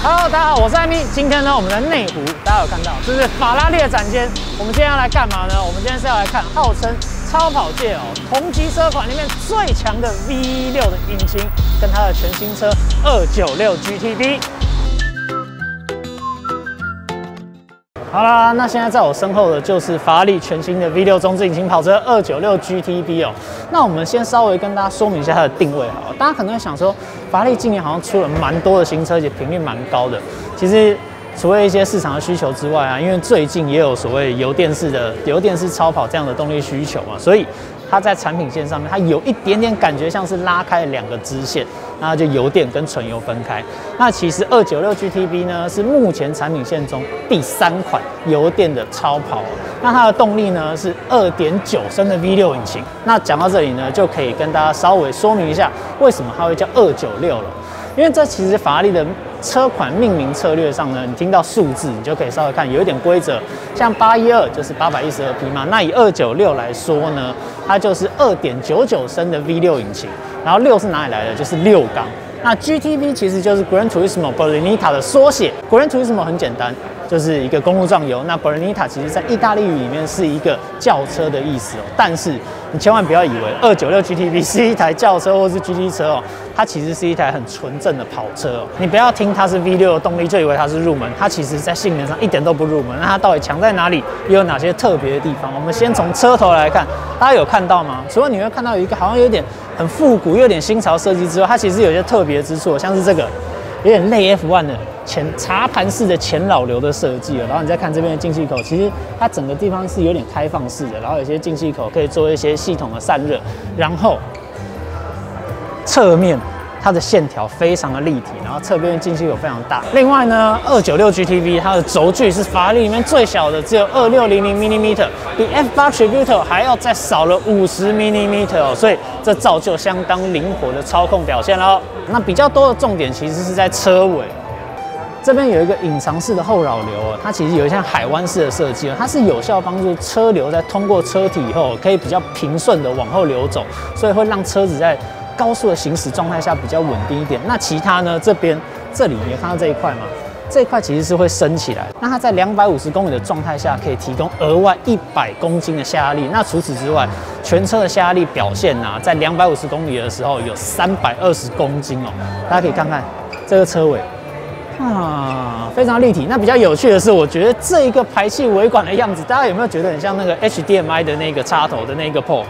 Hello， 大家好，我是艾米。今天呢，我们的内湖大家有看到，这是法拉利的展间。我们今天要来干嘛呢？我们今天是要来看号称超跑界哦同级车款里面最强的 V6 的引擎，跟它的全新车296 GTB。好啦，那现在在我身后的就是法拉利全新的 V6 中置引擎跑车296 GTB 哦。那我们先稍微跟大家说明一下它的定位好了，大家可能会想说。 法拉利今年好像出了蛮多的新车，而且频率蛮高的。其实，除了一些市场的需求之外啊，因为最近也有所谓油电式超跑这样的动力需求嘛，所以它在产品线上面，它有一点点感觉像是拉开两个支线，那就油电跟纯油分开。那其实296 GTB 呢，是目前产品线中第3款油电的超跑。那它的动力呢是 2.9 升的 V6 引擎。那讲到这里呢，就可以跟大家稍微说明一下为什么它会叫296了，因为这其实法拉利的车款命名策略上呢，你听到数字，你就可以稍微看有一点规则，像812就是812匹嘛。那以296来说呢，它就是 2.99 升的 V6 引擎，然后6是哪里来的？就是6缸。那 GTB 其实就是 Gran Turismo Berlinetta 的缩写。Gran Turismo 很简单。 就是一个公路壮游，那 Berlinetta 其实在意大利语里面是一个轿车的意思哦。但是你千万不要以为296 GTB 是一台轿车或是 GT 车哦，它其实是一台很纯正的跑车哦。你不要听它是 V6 的动力就以为它是入门，它其实在性能上一点都不入门。那它到底强在哪里？又有哪些特别的地方？我们先从车头来看，大家有看到吗？除了你会看到有一个好像有点很复古又有点新潮设计之外，它其实有些特别之处，像是这个有点类 F1 的。 茶盘式的前老流的设计，然后你再看这边的进气口，其实它整个地方是有点开放式的，然后有些进气口可以做一些系统的散热，然后侧面它的线条非常的立体，然后侧边的进气口非常大。另外呢， 296 GTB 它的轴距是法拉利里面最小的，只有2600mm， 比 F8 Tributo 还要再少了50mm 哦，所以这造就相当灵活的操控表现喽。那比较多的重点其实是在车尾。 这边有一个隐藏式的后扰流哦，它其实有一项海湾式的设计哦，它是有效帮助车流在通过车体以后，可以比较平顺的往后流走，所以会让车子在高速的行驶状态下比较稳定一点。那其他呢？这里你有看到这一块吗？这一块其实是会升起来，那它在250公里的状态下，可以提供额外100公斤的下压力。那除此之外，全车的下压力表现啊，在250公里的时候有320公斤哦。大家可以看看这个车尾。 啊，非常立体。那比较有趣的是，我觉得这一个排气尾管的样子，大家有没有觉得很像那个 HDMI 的那个插头的那个 port？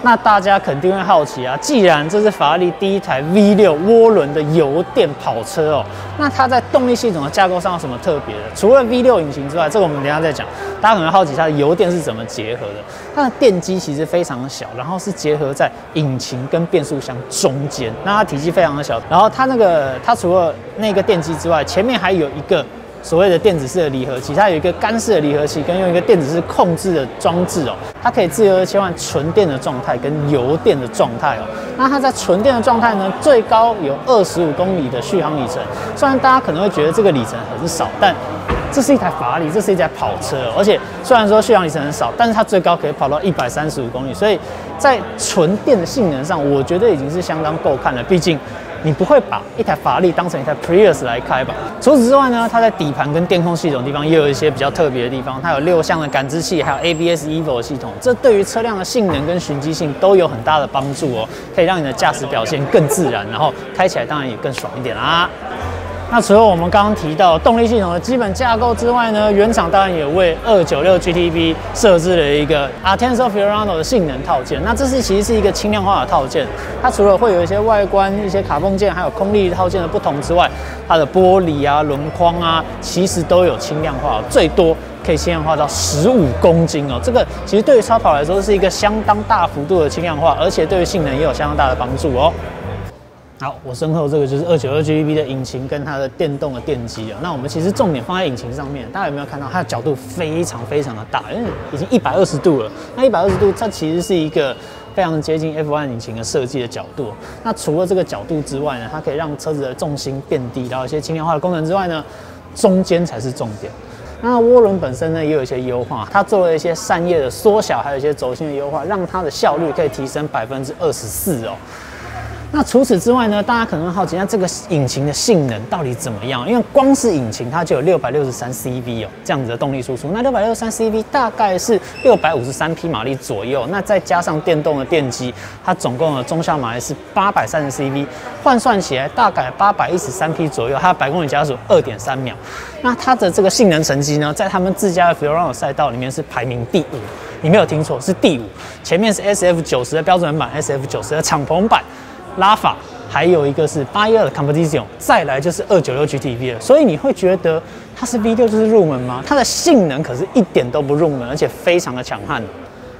那大家肯定会好奇啊，既然这是法拉利第一台 V6 涡轮的油电跑车哦，那它在动力系统的架构上有什么特别的？除了 V6 引擎之外，这个我们等一下再讲。大家可能好奇它的油电是怎么结合的？它的电机其实非常的小，然后是结合在引擎跟变速箱中间，那它体积非常的小。然后它除了那个电机之外，前面还有一个。 所谓的电子式的离合器，它有一个干式的离合器，跟用一个电子式控制的装置哦，它可以自由的切换纯电的状态跟油电的状态哦。那它在纯电的状态呢，最高有25公里的续航里程。虽然大家可能会觉得这个里程很少，但这是一台法拉利，这是一台跑车哦，而且虽然说续航里程很少，但是它最高可以跑到135公里，所以在纯电的性能上，我觉得已经是相当够看了，毕竟。 你不会把一台法拉利当成一台 Prius 来开吧？除此之外呢，它在底盘跟电控系统地方也有一些比较特别的地方，它有6项的感知器，还有 ABS、EVO 系统，这对于车辆的性能跟循迹性都有很大的帮助哦，可以让你的驾驶表现更自然，然后开起来当然也更爽一点啦。 那除了我们刚刚提到动力系统的基本架构之外呢，原厂当然也为296 GTB 设置了一个 Fiorano 的性能套件。那这其实是一个轻量化的套件，它除了会有一些外观、一些卡缝件，还有空力套件的不同之外，它的玻璃啊、轮框啊，其实都有轻量化，最多可以轻量化到15公斤哦。这个其实对于超跑来说是一个相当大幅度的轻量化，而且对于性能也有相当大的帮助哦。 好，我身后这个就是292 GTB 的引擎跟它的电动的电机啊。那我们其实重点放在引擎上面，大家有没有看到它的角度非常非常的大，因为已经120度了。那120度它其实是一个非常接近 F1 引擎的设计的角度。那除了这个角度之外呢，它可以让车子的重心变低，然后一些轻量化的功能之外呢，中间才是重点。 那涡轮本身呢也有一些优化，它做了一些扇叶的缩小，还有一些轴心的优化，让它的效率可以提升24%哦。那除此之外呢，大家可能好奇，那这个引擎的性能到底怎么样？因为光是引擎它就有663 CV 哦，这样子的动力输出。那663 CV 大概是653匹马力左右。那再加上电动的电机，它总共的中效马力是830 CV， 换算起来大概813匹左右。它的百公里加速 2.3 秒。那它的这个性能成绩呢，在他们自家的 Fiorano 赛道里面是排名第5，你没有听错，是第5。前面是 SF90 的标准版、SF90 的敞篷版。 拉法，还有一个是812的 Competition， 再来就是296 GTB 了。所以你会觉得它是 V6 就是入门吗？它的性能可是一点都不入门，而且非常的强悍。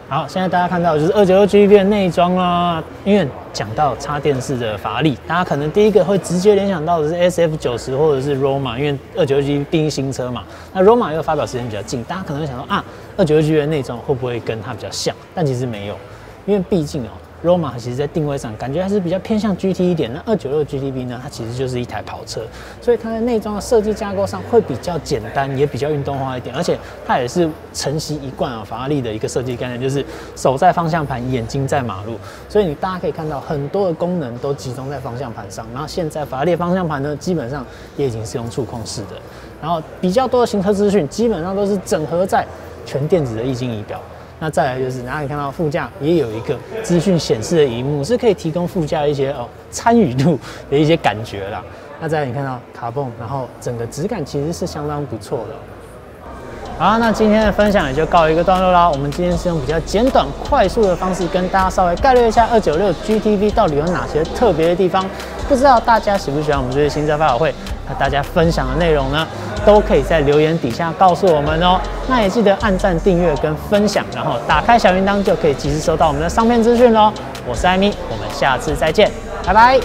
好，现在大家看到的就是296 GTB 的内装啦。因为讲到插电式的乏力，大家可能第一个会直接联想到的是 SF90 或者是 Roma， 因为296 GTB 毕竟新车嘛。那 Roma 又发表时间比较近，大家可能会想到啊，296 GTB 的内装会不会跟它比较像？但其实没有，因为毕竟哦。 Roma 其实在定位上感觉还是比较偏向 GT 一点，那296 GTB 呢，它其实就是一台跑车，所以它在内装的设计架构上会比较简单，也比较运动化一点，而且它也是承袭一贯法拉利的一个设计概念，就是手在方向盘，眼睛在马路，所以你大家可以看到很多的功能都集中在方向盘上，然后现在法拉利的方向盘呢，基本上也已经是用触控式的，然后比较多的行车资讯基本上都是整合在全电子的液晶仪表。 那再来就是，然后你看到副驾也有一个资讯显示的荧幕，是可以提供副驾一些参与度的一些感觉啦。那再来你看到卡泵，然后整个质感其实是相当不错的。好，那今天的分享也就告一个段落啦。我们今天是用比较简短、快速的方式跟大家稍微概略一下296 GTB 到底有哪些特别的地方。不知道大家喜不喜欢我们这次新车发表会？那大家分享的内容呢？ 都可以在留言底下告诉我们哦。那也记得按赞、订阅跟分享，然后打开小铃铛就可以及时收到我们的商片资讯喽。我是艾米，我们下次再见，拜拜。